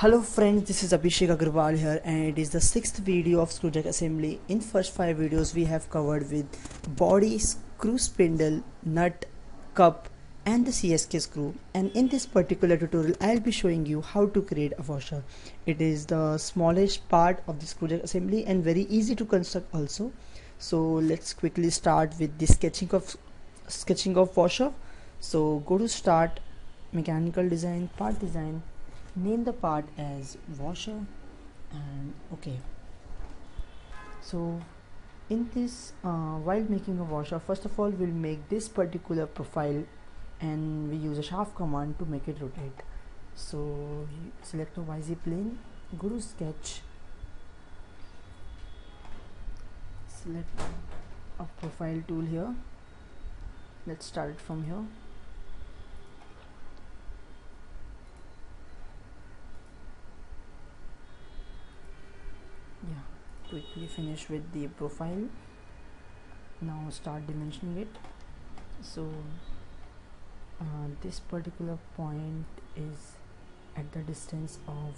Hello friends, this is Abhishek Agrawal here, and it is the 6th video of screw jack assembly. In first 5 videos we have covered with body, screw spindle, nut, cup and the CSK screw, and in this particular tutorial I'll be showing you how to create a washer. It is the smallest part of the screw jack assembly and very easy to construct also. So let's quickly start with the sketching of washer. So go to start, mechanical design, part design. Name the part as washer and okay. So in this while making a washer, first of all we'll make this particular profile and we use a shaft command to make it rotate. So select a YZ plane, go to sketch, select a profile tool here. Let's start it from here. Quickly finish with the profile. Now start dimensioning it. So this particular point is at the distance of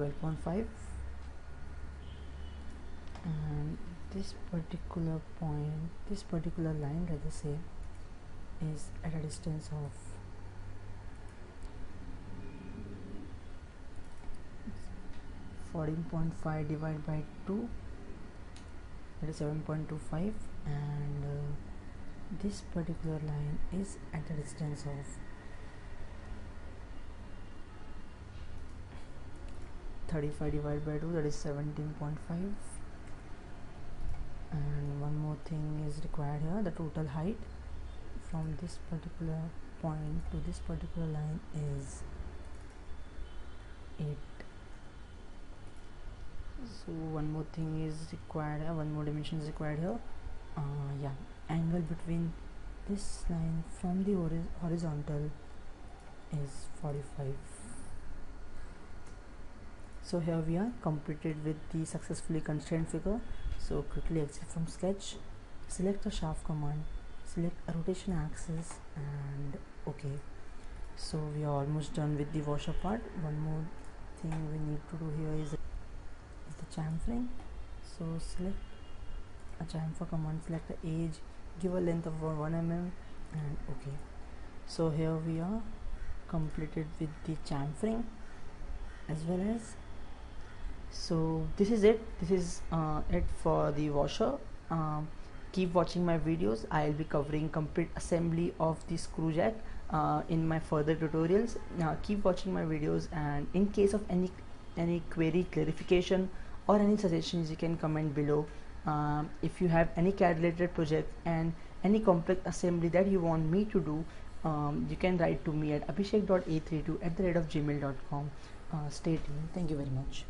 12.5 and this particular point, this particular line rather say, is at a distance of 14.5 divided by 2, that is 7.25, and this particular line is at a distance of 35 divided by 2, that is 17.5. and one more thing is required here, the total height from this particular point to this particular line is 8. So one more thing is required here, one more dimension is required here. Angle between this line from the horizontal is 45. So here we are completed with the successfully constrained figure. So quickly exit from sketch, select the shaft command, select a rotation axis and okay. So we are almost done with the washer part. One more thing we need to do here is the chamfering. So select a chamfer command, select the edge, give a length of 1 mm and okay. So here we are completed with the chamfering as well as. So this is it, for the washer. Keep watching my videos. I'll be covering complete assembly of the screw jack in my further tutorials. Now keep watching my videos, and in case of any query, clarification or any suggestions, you can comment below. If you have any CAD related project and any complex assembly that you want me to do, you can write to me at abhishek.a32@gmail.com. Stay tuned. Thank you very much.